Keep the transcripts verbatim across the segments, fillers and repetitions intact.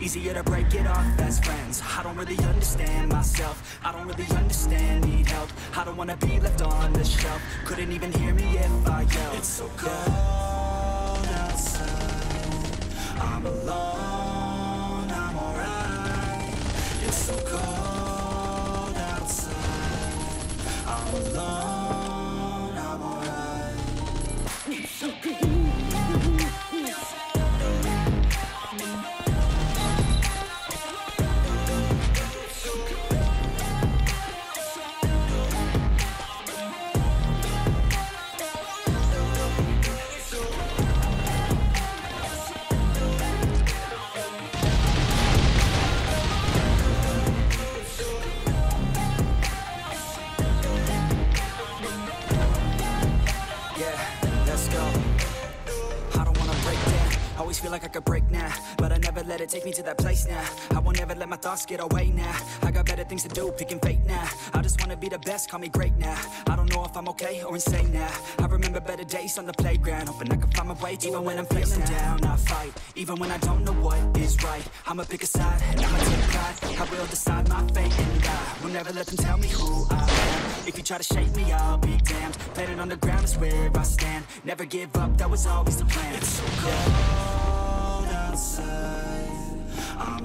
Easier to break it off as friends. I don't really understand myself. I don't really understand, need help. I don't wanna be left on the shelf. Couldn't even hear me if I yelled. It's so cold outside, I'm alone, I'm alright. It's so cold outside, I'm alone, I'm alright. It's so cold. Always feel like I could break now, but I never let it take me to that place now. I won't ever let my thoughts get away now. I got better things to do, picking fate now. I just wanna be the best, call me great now. I don't know if I'm okay or insane now. I remember better days on the playground, hoping I can find my way to even when I'm feeling down. I fight, even when I don't know what is right. I'ma pick a side, and I'ma take pride. I will decide my fate and die. Will never let them tell me who I am. If you try to shake me, I'll be damned. Planet on the ground is where I stand. Never give up, that was always the plan. It's so cold outside, I'm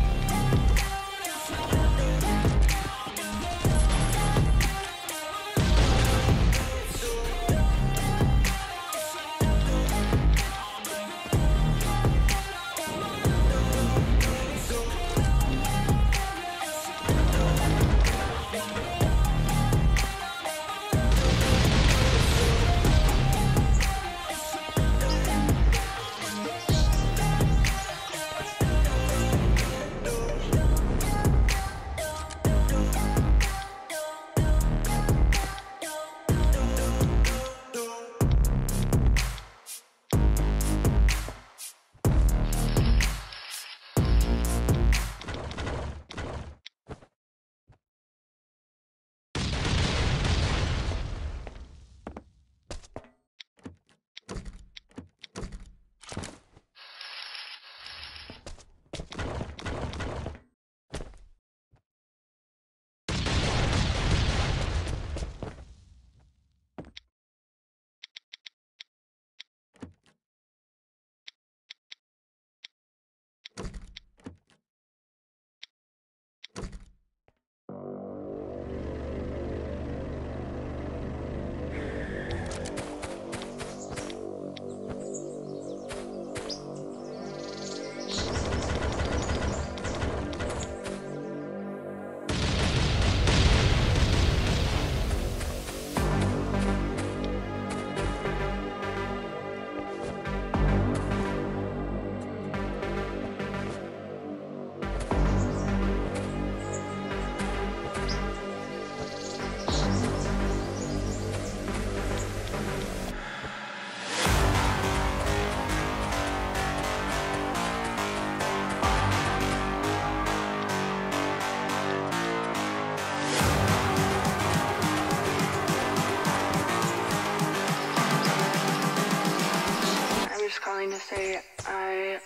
To say I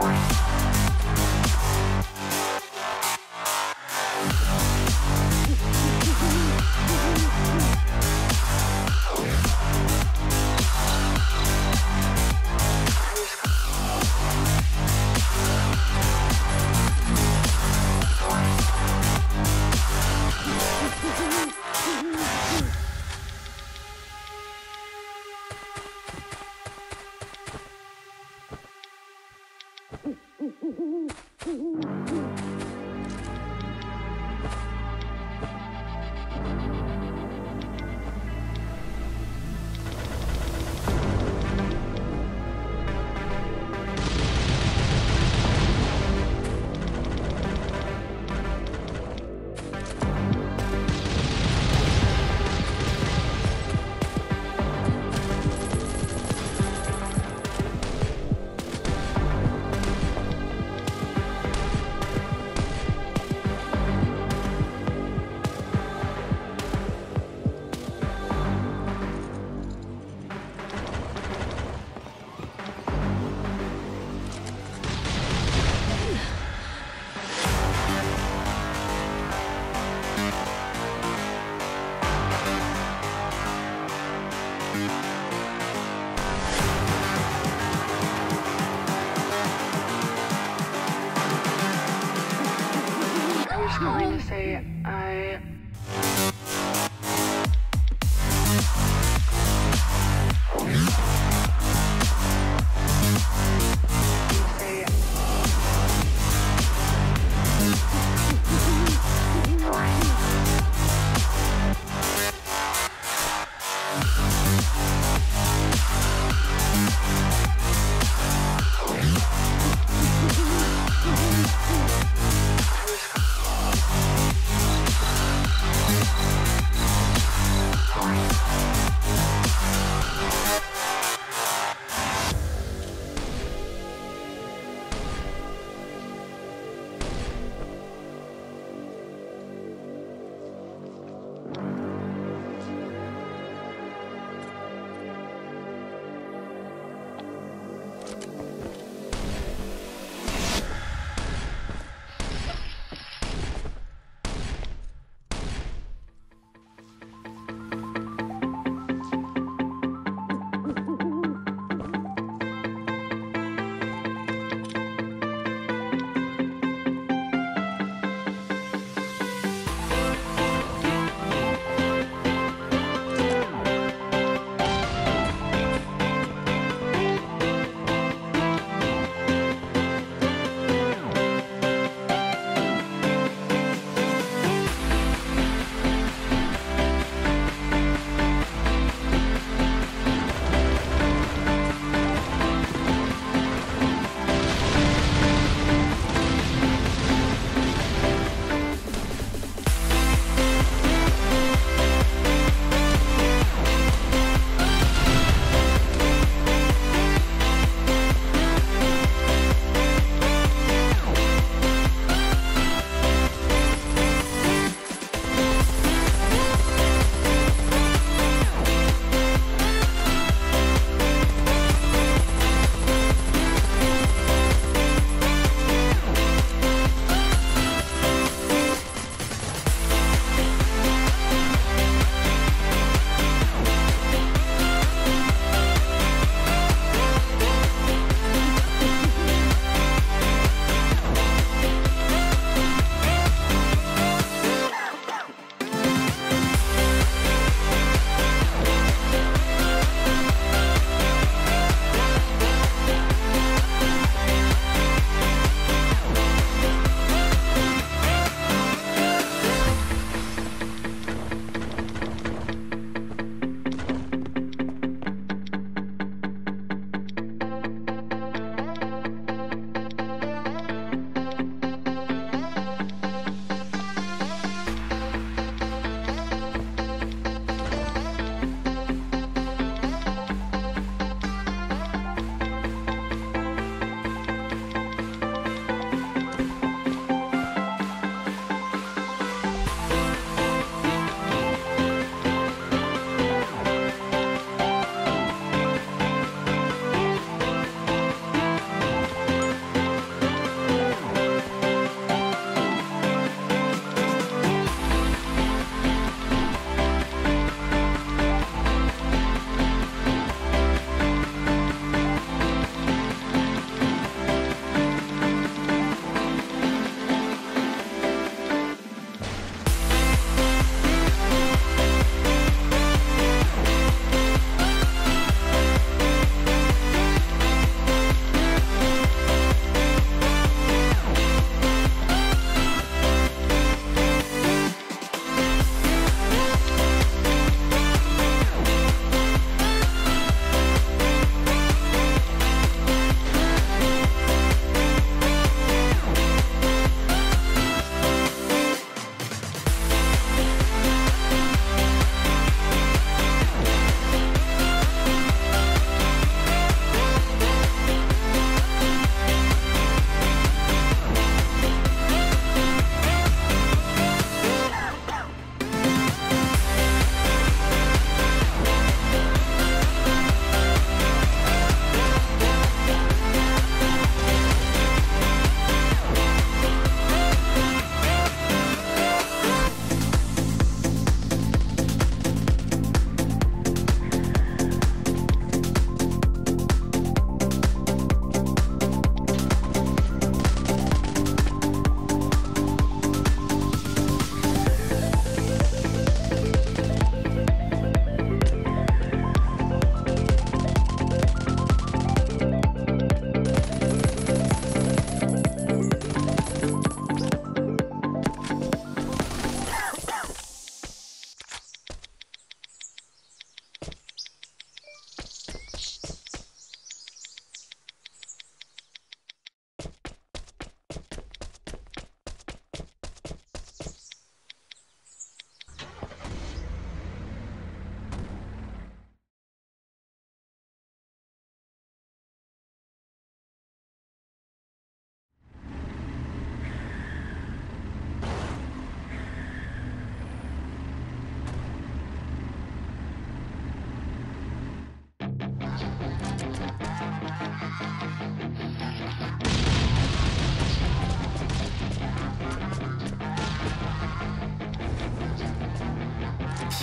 we Going to say I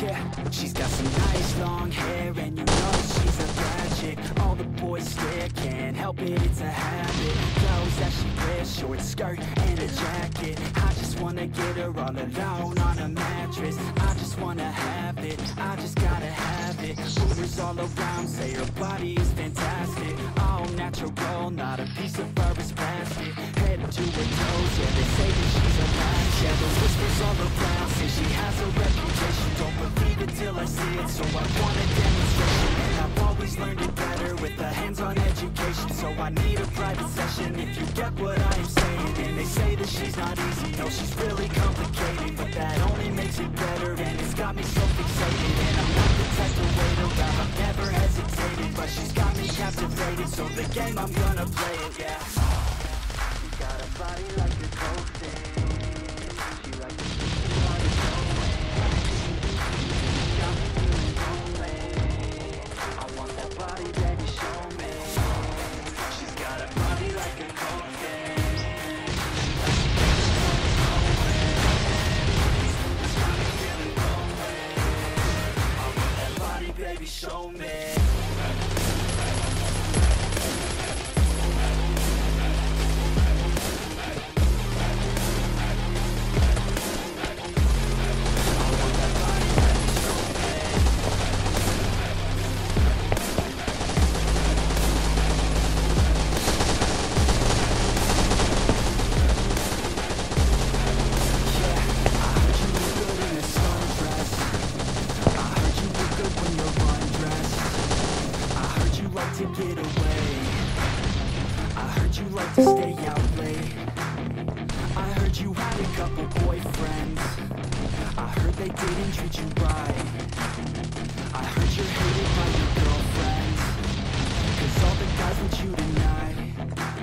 yeah. She's got some nice long hair, and you know she's a bad chick. All the boys stare, can't help it, it's a habit. Clothes that she wears, short skirt and a jacket. I just wanna get her all alone on a mattress. I just wanna have it, I just gotta have it. Rumors all around say her body is fantastic. All natural, not a piece of fur is plastic. Head to her toes, yeah, they say that she's a latch. Yeah, those whispers all around say she has a reputation. Don't believe it till I see it, so I want a demonstration. And I've always learned it better with a hands-on education. So I need a private session if you get what I am saying. And they say that she's not easy, no, she's really complicated. But that only makes it better, and it's got me so fixated. And I'm not the type to wait around, I've never hesitated. But she's got me captivated, so the game, I'm gonna play it, yeah. She got a body like a coaxin'. Show me. To get away, I heard you like to stay out late. I heard you had a couple boyfriends. I heard they didn't treat you right. I heard you're hated by your girlfriends, cause all the guys want you tonight.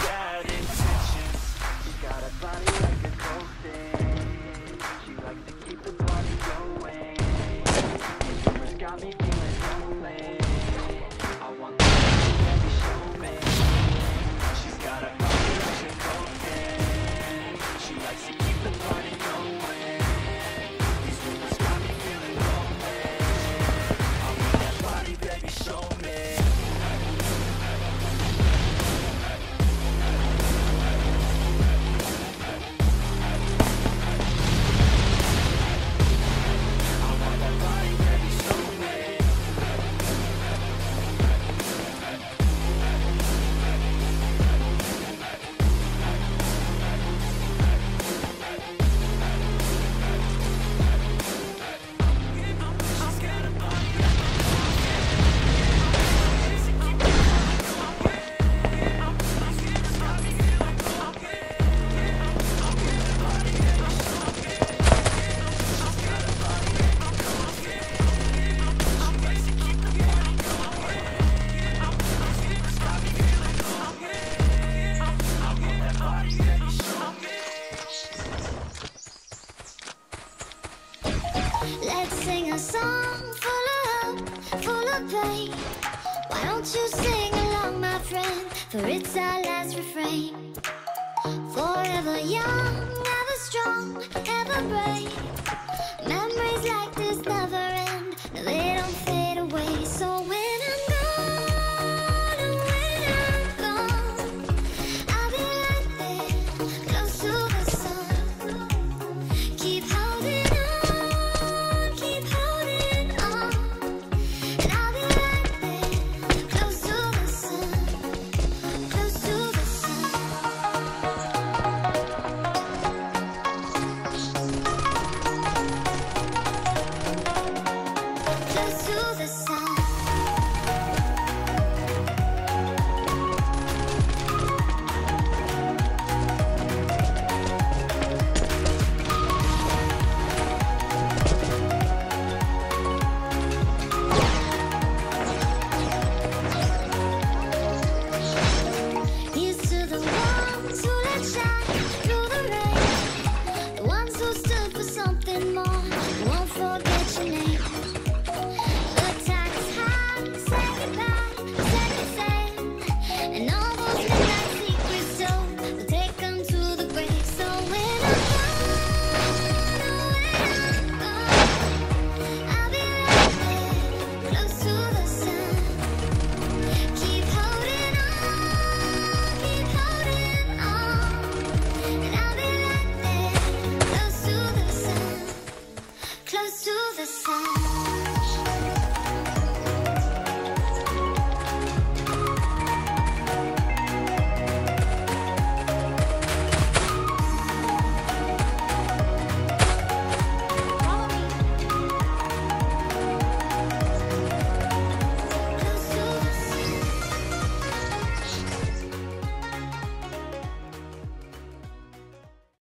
bad intentions. She got a body like a ghosting. She likes to keep the body going. It's got me feeling lonely. Let's sing a song full of hope, full of pain. Why don't you sing along, my friend, for it's our last refrain. Forever young, ever strong, ever brave.